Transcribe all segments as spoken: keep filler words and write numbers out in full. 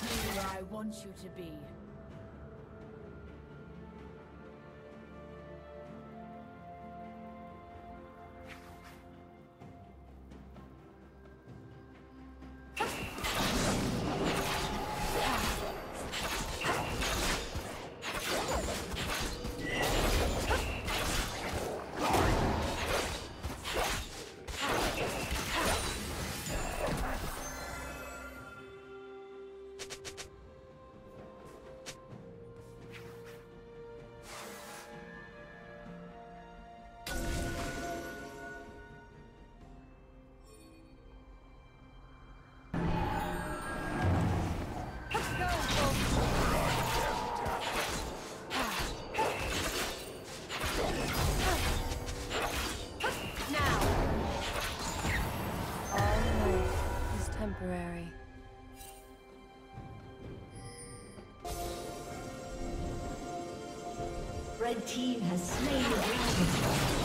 Put me where I want you to be. Temporary. Red team has slain the dragon.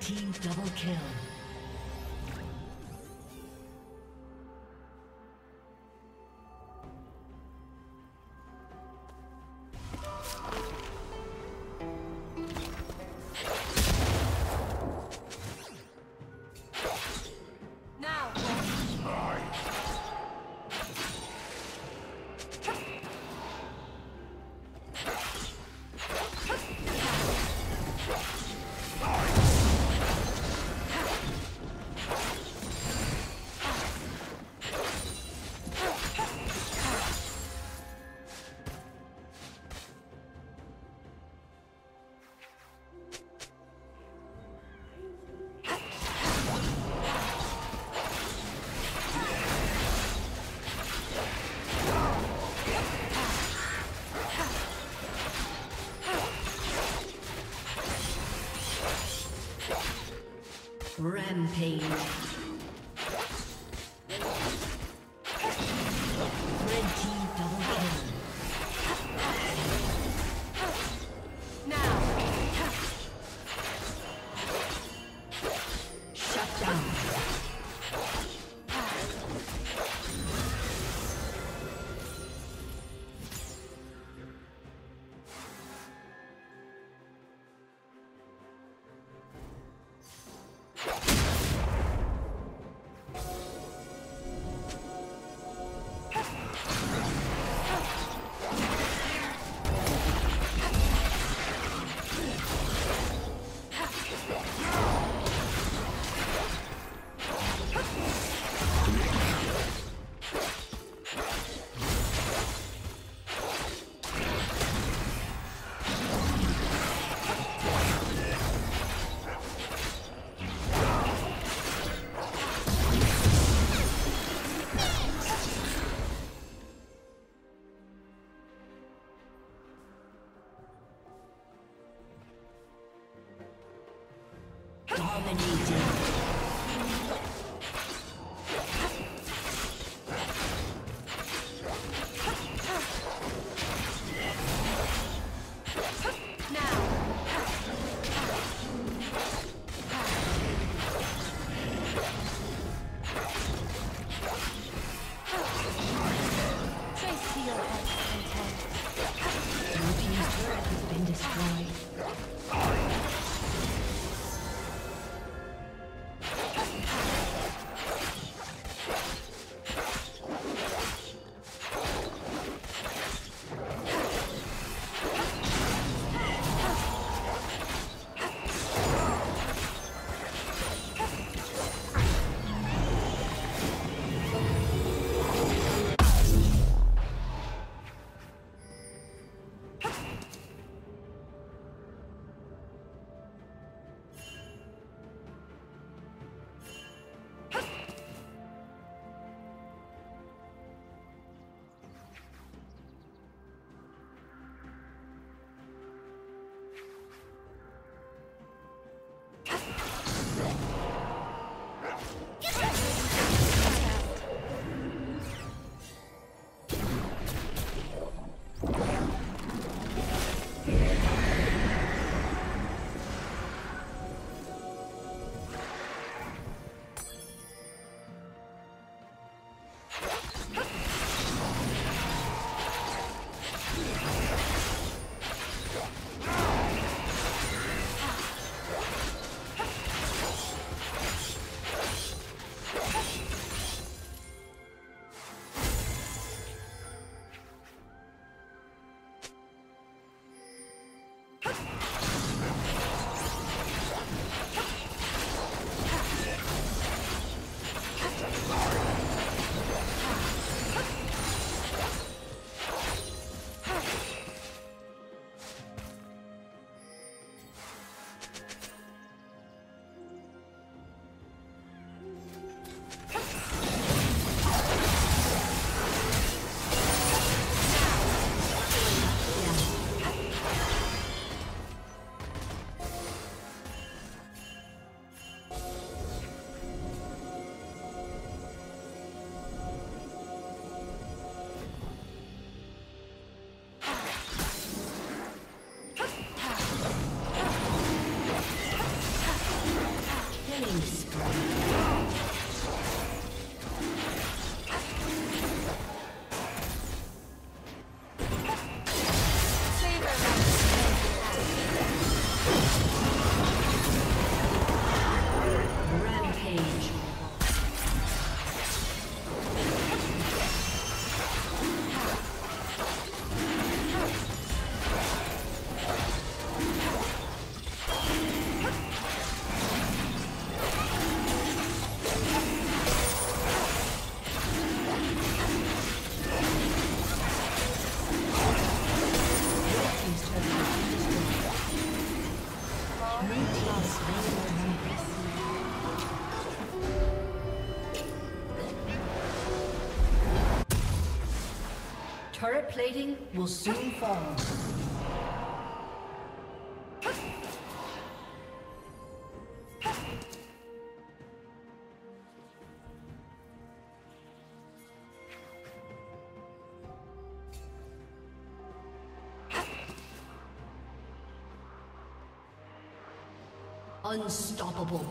Team double kill. Rampage. Turret plating will soon fall. Unstoppable.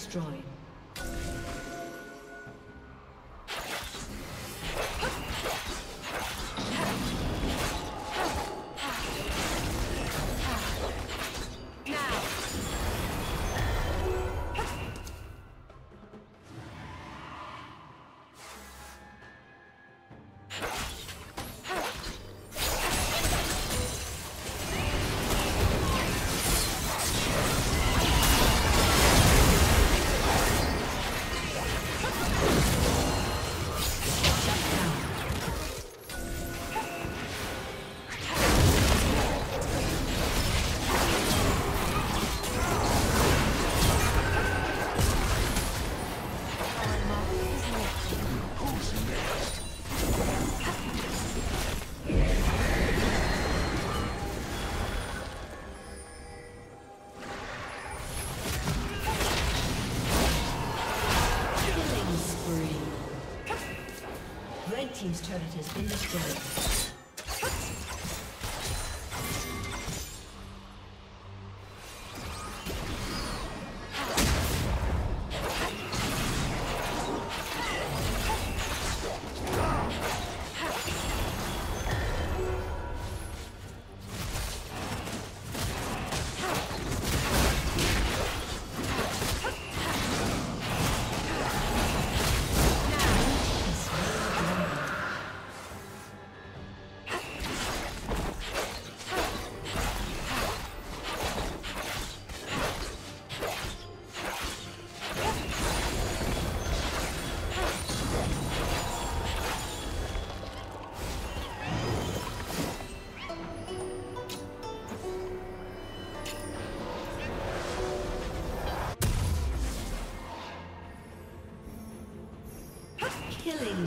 Destroyed. team's turret has been destroyed. Killing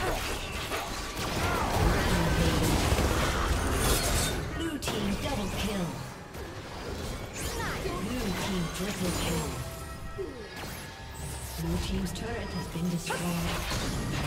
Blue team's turret has been destroyed.